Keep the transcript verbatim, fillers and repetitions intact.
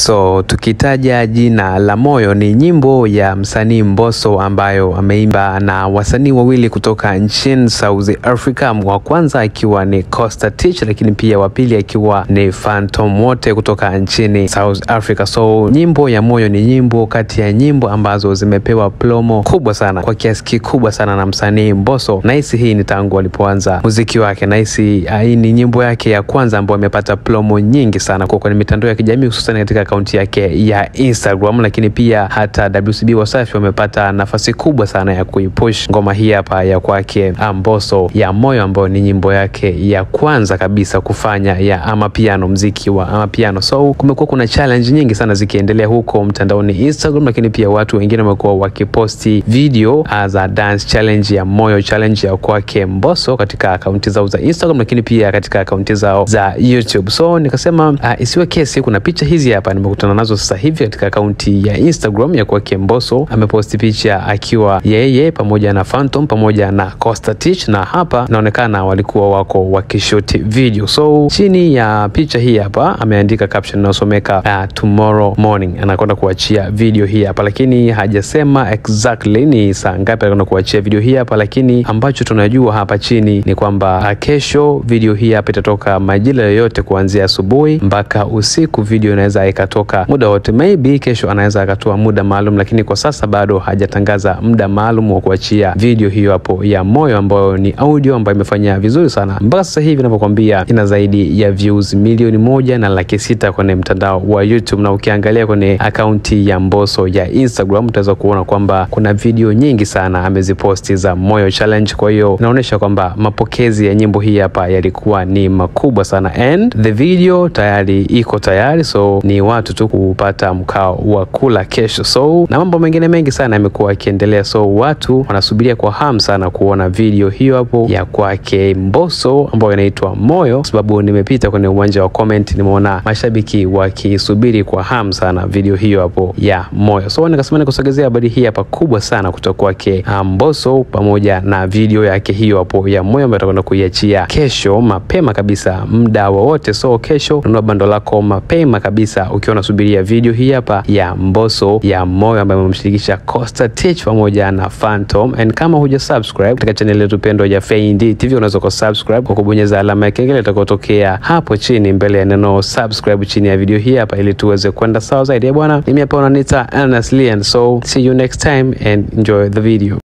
So tukitaja jina la Moyo ni nyimbo ya msanii Mbosso ambayo ameimba na wasanii wawili kutoka nchini South Africa, wa kwanza akiwa ni Costa Titch lakini pia wa pili akiwa ni Phantom, wote kutoka nchini South Africa. So nyimbo ya Moyo ni nyimbo kati ya nyimbo ambazo zimepewa plomo kubwa sana, kwa kiasi kikubwa sana, na msanii Mbosso. Naisi hii ni tangu alipoanza muziki wake, naisi hii ni nyimbo yake ya kwanza ambayo amepata plomo nyingi sana kwa kwenye mitandao ya kijamii, hususan katika akaunti yake ya Instagram, lakini pia hata W C B Wasafi wamepata nafasi kubwa sana ya kuipush ngoma hii hapa ya kwake Mbosso ya Moyo, ambayo ni nyimbo yake ya kwanza kabisa kufanya ya amapiano, muziki wa amapiano. So kumekuwa kuna challenge nyingi sana zikiendelea huko mtandaoni Instagram, lakini pia watu wengine wamekuwa wakiposti video za dance challenge ya Moyo, challenge ya kwake Mbosso katika akaunti zao za Instagram, lakini pia katika akaunti zao za YouTube. So nikasema uh, isiwe kesi, kuna picha hizi hapa nimekutana nazo sasa hivi katika akaunti ya Instagram ya kwake Mbosso. Ameposti picha akiwa yeye pamoja na Phantom pamoja na Costa Titch, na hapa inaonekana walikuwa wako wakishoot video. So chini ya picha hii hapa ameandika caption inayosomeka uh, tomorrow morning, anakwenda kuachia video hii hapa, lakini hajasema exactly ni saa ngapi anakwenda kuachia video hii hapa, lakini ambacho tunajua hapa chini ni kwamba kesho video hii hapa itatoka majira yoyote kuanzia asubuhi mpaka usiku. Video inaweza ikatoka muda wote, maybe kesho anaweza akatoa muda maalum, lakini kwa sasa bado hajatangaza muda maalum wa kuachia video hiyo hapo ya Moyo, ambayo ni audio ambayo imefanya vizuri sana mpaka sasa hivi ninapokuambia, ina zaidi ya views milioni moja na laki sita kwenye mtandao wa YouTube. Na ukiangalia kwenye akaunti ya Mbosso ya Instagram utaweza kuona kwamba kuna video nyingi sana ameziposti za Moyo challenge, kwa hiyo inaonyesha kwamba mapokezi ya nyimbo hii hapa yalikuwa ni makubwa sana, and the video tayari iko tayari, so ni watu tu kupata mkao wa kula kesho. So na mambo mengine mengi sana yamekuwa yakiendelea, so watu wanasubiria kwa hamu sana kuona video hiyo hapo ya kwake Mbosso ambayo inaitwa Moyo, sababu nimepita kwenye uwanja wa comment nimeona mashabiki wakisubiri kwa hamu sana video hiyo hapo ya Moyo. So nikasema nikusogezea habari hii hapa kubwa sana kutoka kwake Mbosso pamoja na video yake hiyo hapo ya Moyo ambayo atakwenda kuiachia kesho mapema kabisa muda wowote. So kesho nunua bando lako mapema kabisa ukiwa unasubiria video hii hapa ya Mbosso ya Moyo ambayo amemshirikisha Costa Titch pamoja na Phantom. And kama huja subscribe katika channel yetu pendwa ya Fendy T V, unaweza ku subscribe kwa kubonyeza alama ya kengele itakayotokea hapo chini mbele ya neno subscribe chini ya video hii hapa, ili tuweze kwenda sawa zaidi bwana. Mimi hapa unaniita Ernest Leon, so see you next time and enjoy the video.